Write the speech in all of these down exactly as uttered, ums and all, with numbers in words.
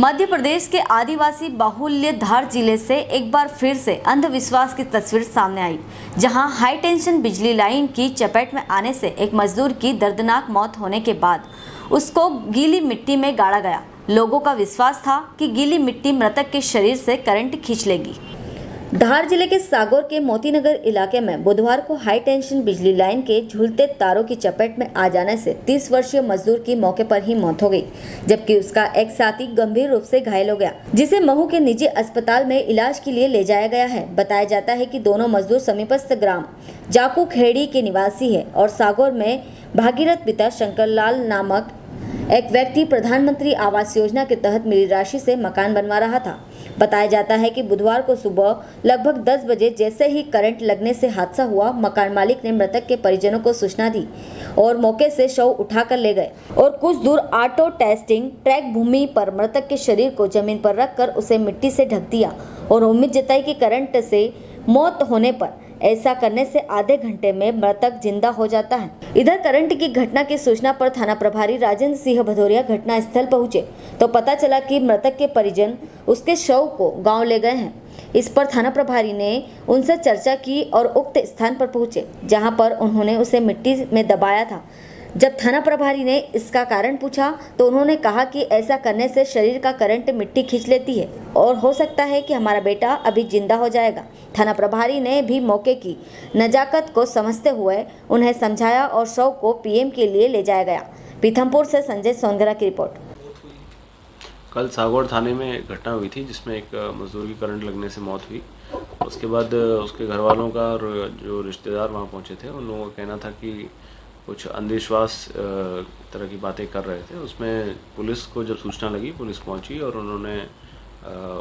मध्य प्रदेश के आदिवासी बाहुल्य धार जिले से एक बार फिर से अंधविश्वास की तस्वीर सामने आई, जहां हाई टेंशन बिजली लाइन की चपेट में आने से एक मजदूर की दर्दनाक मौत होने के बाद उसको गीली मिट्टी में गाड़ा गया। लोगों का विश्वास था कि गीली मिट्टी मृतक के शरीर से करंट खींच लेगी। धार जिले के सागौर के मोतीनगर इलाके में बुधवार को हाई टेंशन बिजली लाइन के झूलते तारों की चपेट में आ जाने से तीस वर्षीय मजदूर की मौके पर ही मौत हो गई, जबकि उसका एक साथी गंभीर रूप से घायल हो गया, जिसे महू के निजी अस्पताल में इलाज के लिए ले जाया गया है। बताया जाता है कि दोनों मजदूर समीपस्थ ग्राम जाकू खेड़ी के निवासी है और सागौर में भागीरथ पिता शंकरलाल नामक एक व्यक्ति प्रधानमंत्री आवास योजना के तहत मिली राशि से मकान बनवा रहा था। बताया जाता है कि बुधवार को सुबह लगभग दस बजे जैसे ही करंट लगने से हादसा हुआ, मकान मालिक ने मृतक के परिजनों को सूचना दी और मौके से शव उठाकर ले गए और कुछ दूर ऑटो टेस्टिंग ट्रैक भूमि पर मृतक के शरीर को जमीन पर रखकर उसे मिट्टी से ढक दिया और उम्मीद जताई कि करंट से मौत होने पर ऐसा करने से आधे घंटे में मृतक जिंदा हो जाता है। इधर करंट की घटना की सूचना पर थाना प्रभारी राजेंद्र सिंह भदौरिया घटना स्थल पहुंचे तो पता चला कि मृतक के परिजन उसके शव को गांव ले गए हैं। इस पर थाना प्रभारी ने उनसे चर्चा की और उक्त स्थान पर पहुंचे, जहां पर उन्होंने उसे मिट्टी में दबाया था। जब थाना प्रभारी ने इसका कारण पूछा तो उन्होंने कहा कि ऐसा करने से शरीर का करंट मिट्टी खींच लेती है और हो सकता है कि हमारा बेटा अभी जिंदा हो जाएगा। थाना प्रभारी ने भी मौके की नजाकत को समझते हुए उन्हें समझाया और शव को पीएम के लिए ले जाया गया। पीथमपुर से संजय सोनगरा की रिपोर्ट। कल सागौर थाने में घटना हुई थी, जिसमें एक मजदूर की करंट लगने से मौत हुई। उसके बाद उसके घर वालों का और जो रिश्तेदार वहाँ पहुँचे थे उन लोगों का कहना था कि कुछ अंधविश्वास तरह की बातें कर रहे थे। उसमें पुलिस को जब सूचना लगी, पुलिस पहुंची और उन्होंने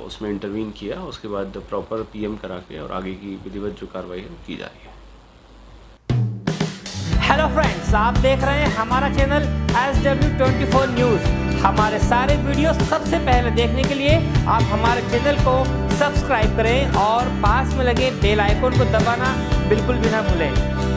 उसमें इंटरवीन किया। उसके बाद प्रॉपर पीएम करा के और आगे की विधिवत जो कार्रवाई है वो की जा रही है। हेलो फ्रेंड्स, आप देख रहे हैं हमारा channel SW twenty four news. हमारे सारे वीडियो सबसे पहले देखने के लिए आप हमारे चैनल को सब्सक्राइब करें और पास में लगे बेल आइकोन को दबाना बिल्कुल भी ना भूलें।